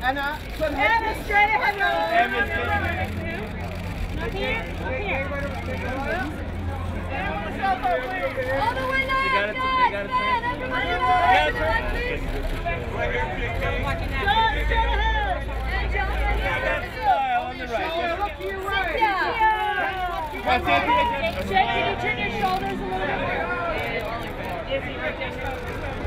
Anna, straight ahead. Not here, all the way down, guys. Everybody, look to your right. Shake it, turn your shoulders a little bit.